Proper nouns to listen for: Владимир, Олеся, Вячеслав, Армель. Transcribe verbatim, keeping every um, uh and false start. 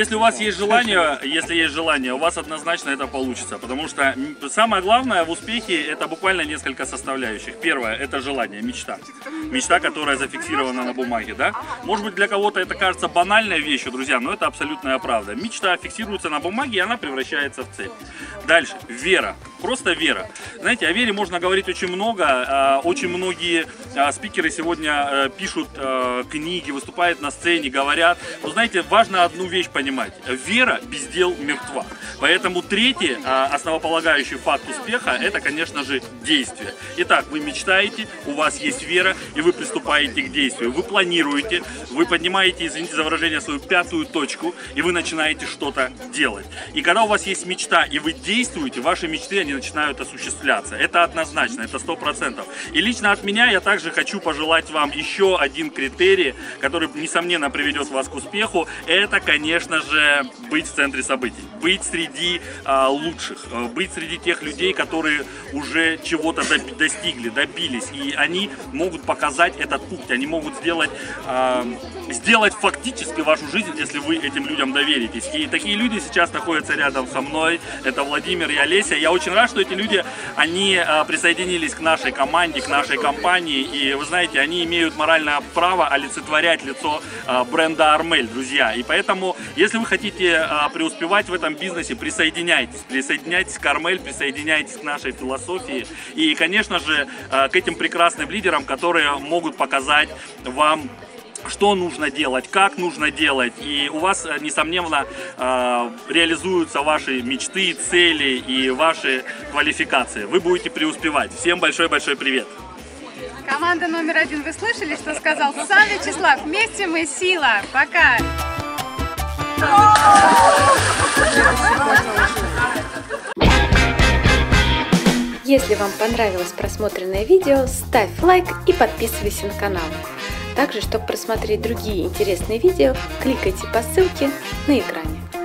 Если у вас есть желание, если есть желание, у вас однозначно это получится, потому что самое главное в успехе — это буквально несколько составляющих. Первое — это желание, мечта. Мечта, которая зафиксирована на бумаге, да? Может быть, для кого-то это кажется банальной вещью, друзья, но это абсолютная правда. Мечта фиксируется на бумаге, и она превращается в цель. Дальше. Вера. Просто вера. Знаете, о вере можно говорить очень много. Очень многие спикеры сегодня пишут книги, выступают на сцене, говорят. Но знаете, важно одну вещь понимать. Вера без дел мертва. Поэтому третий основополагающий факт успеха — это, конечно же, действие. Итак, вы мечтаете, у вас есть вера, и вы приступаете к действию. Вы планируете, вы поднимаете, извините за выражение, свою пятую точку, и вы начинаете что-то делать. И когда у вас есть мечта, и вы действуете, ваши мечты, они начинают осуществляться. Это однозначно, это сто процентов. И лично от меня я также хочу пожелать вам еще один критерий, который, несомненно, приведет вас к успеху. Это, конечно же, быть в центре событий, быть среди а, лучших, быть среди тех людей, которые уже чего-то доб- достигли, добились. И они могут показать этот путь, они могут сделать, а, сделать фактически вашу жизнь, если вы этим людям доверитесь. И такие люди сейчас находятся рядом со мной. Это Владимир и Олеся. Я очень рад, что эти люди, они присоединились к нашей команде, к нашей компании. И вы знаете, они имеют моральное право олицетворять лицо бренда Армель, друзья. И поэтому, если вы хотите преуспевать в этом бизнесе, присоединяйтесь. Присоединяйтесь к Армель, присоединяйтесь к нашей философии. И, конечно же, к этим прекрасным лидерам, которые могут показать вам, что нужно делать, как нужно делать. И у вас, несомненно, реализуются ваши мечты, цели и ваши квалификации. Вы будете преуспевать. Всем большой-большой привет. Команда номер один. Вы слышали, что сказал сам Вячеслав? Вместе мы сила. Пока. Если вам понравилось просмотренное видео, ставь лайк и подписывайся на канал. Также, чтобы просмотреть другие интересные видео, кликайте по ссылке на экране.